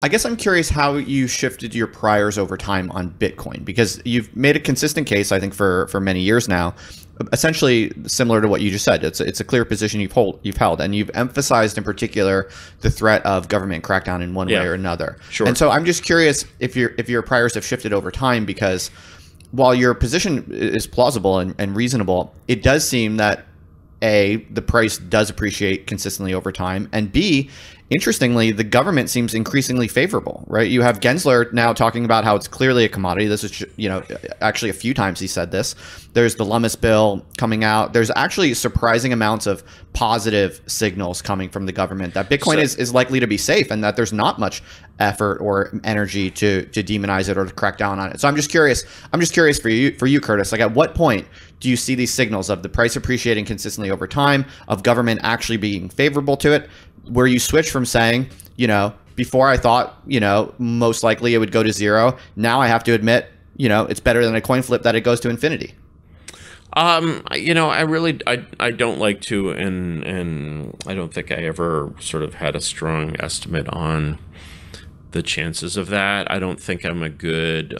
I guess I'm curious how you shifted your priors over time on Bitcoin, because you've made a consistent case, I think, for many years now, essentially similar to what you just said. It's a clear position you've held, and you've emphasized in particular the threat of government crackdown in one way or another. Sure. And so I'm just curious if your priors have shifted over time, because while your position is plausible and reasonable, it does seem that A, the price does appreciate consistently over time, and B, interestingly, the government seems increasingly favorable, right? You have Gensler now talking about how it's clearly a commodity. This is, you know, actually a few times he said this. There's the Lummis bill coming out. There's actually surprising amounts of positive signals coming from the government that Bitcoin is likely to be safe, and that there's not much effort or energy to demonize it or to crack down on it. So I'm just curious. for you, Curtis, like, at what point do you see these signals of the price appreciating consistently over time, of government actually being favorable to it, where you switch from saying, you know, before I thought, you know, most likely it would go to zero. Now I have to admit, you know, it's better than a coin flip that it goes to infinity. You know, I don't like to, and I don't think I ever sort of had a strong estimate on the chances of that. I don't think I'm a good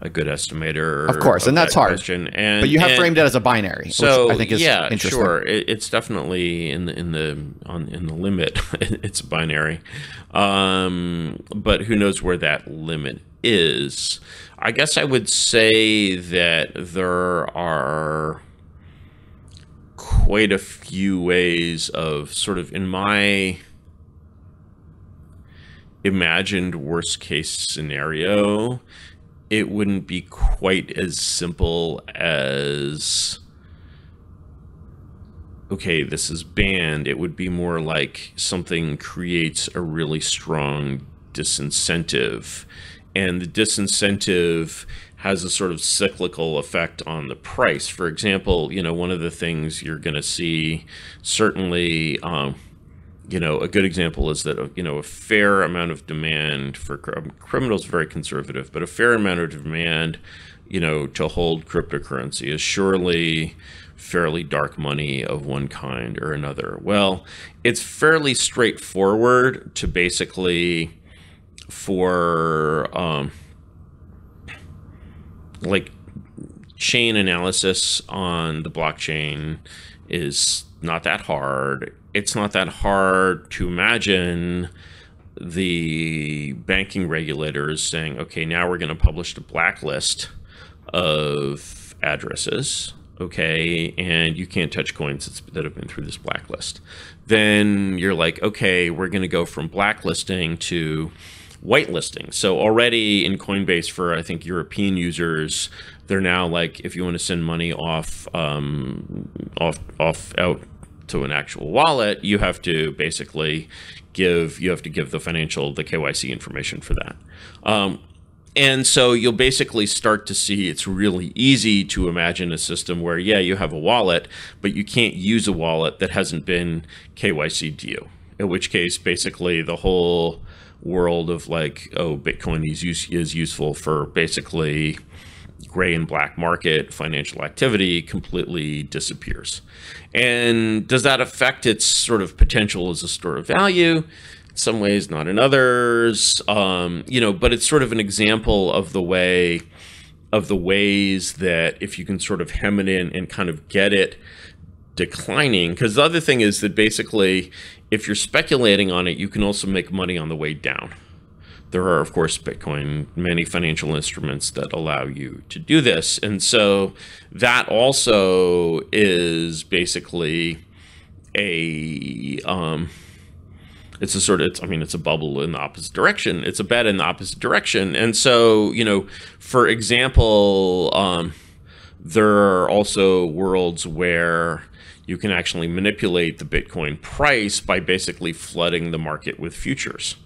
estimator. Of course, and that's hard. But you have framed it as a binary, so, which I think is interesting. Sure. It's definitely in the limit. It's binary. But who knows where that limit is? I guess I would say that there are quite a few ways of sort of, in my imagined worst case scenario, it wouldn't be quite as simple as, okay, this is banned. It would be more like something creates a really strong disincentive, and the disincentive has a sort of cyclical effect on the price. For example, you know, one of the things you're going to see, certainly, you know, a good example is that, you know, a fair amount of demand for criminals are very conservative, but a fair amount of demand, you know, to hold cryptocurrency is surely fairly dark money of one kind or another. Well, it's fairly straightforward to basically for like chain analysis on the blockchain is not that hard. It's not that hard to imagine the banking regulators saying, okay, now we're going to publish the blacklist of addresses, okay, and you can't touch coins that have been through this blacklist. Then you're like, okay, we're going to go from blacklisting to whitelisting. So already in Coinbase for, I think, European users, they're now like, if you want to send money out to an actual wallet, you have to basically give the KYC information for that. And so you'll basically start to see it's really easy to imagine a system where, yeah, you have a wallet, but you can't use a wallet that hasn't been KYC'd to you, in which case basically the whole world of like, oh, Bitcoin is useful for basically gray and black market financial activity completely disappears. And does that affect its sort of potential as a store of value? In some ways, not in others. You know, but it's sort of an example of the ways that if you can sort of hem it in and kind of get it declining, because the other thing is that basically if you're speculating on it, you can also make money on the way down. There are, of course, Bitcoin, many financial instruments that allow you to do this. And so that also is basically it's a bubble in the opposite direction. It's a bet in the opposite direction. And so, you know, for example, there are also worlds where you can actually manipulate the Bitcoin price by basically flooding the market with futures.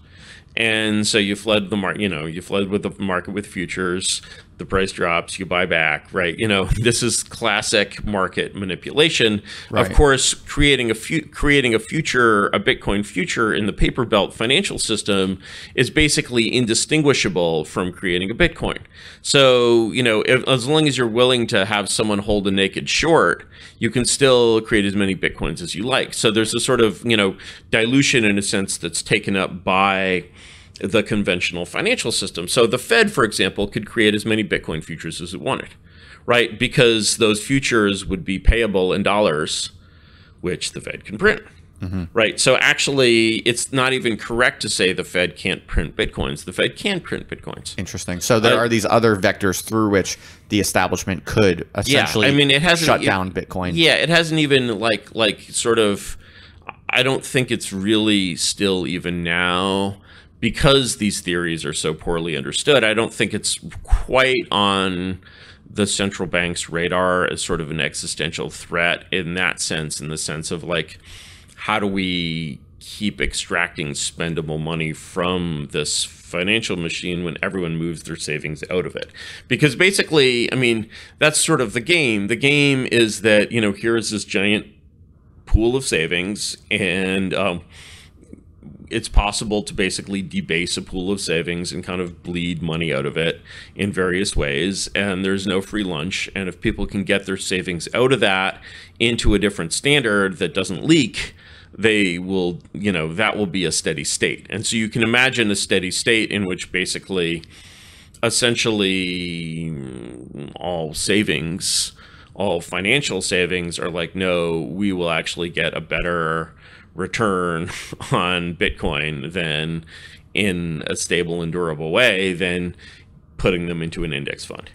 And so you fled the market, you fled with the market with futures, the price drops, you buy back, right? You know, this is classic market manipulation. Right. Of course, creating a Bitcoin future in the paper belt financial system is basically indistinguishable from creating a Bitcoin. So, you know, as long as you're willing to have someone hold a naked short, you can still create as many Bitcoins as you like. So there's a sort of, you know, dilution in a sense that's taken up by the conventional financial system. So the Fed, for example, could create as many Bitcoin futures as it wanted, right? Because those futures would be payable in dollars, which the Fed can print, right? So actually, it's not even correct to say the Fed can't print Bitcoins. The Fed can print Bitcoins. Interesting. So there are these other vectors through which the establishment could essentially shut down Bitcoin. Yeah, it hasn't even like sort of, I don't think it's really still even now, because these theories are so poorly understood, I don't think it's quite on the central bank's radar as sort of an existential threat in that sense, in the sense of like, how do we keep extracting spendable money from this financial machine when everyone moves their savings out of it? Because basically, I mean, that's sort of the game. The game is that, you know, here is this giant pool of savings, and it's possible to basically debase a pool of savings and kind of bleed money out of it in various ways. And there's no free lunch. And if people can get their savings out of that into a different standard that doesn't leak, they will, you know, that will be a steady state. And so you can imagine a steady state in which basically, essentially all savings, all financial savings are like, no, we will actually get a better return on Bitcoin than in a stable and durable way than putting them into an index fund.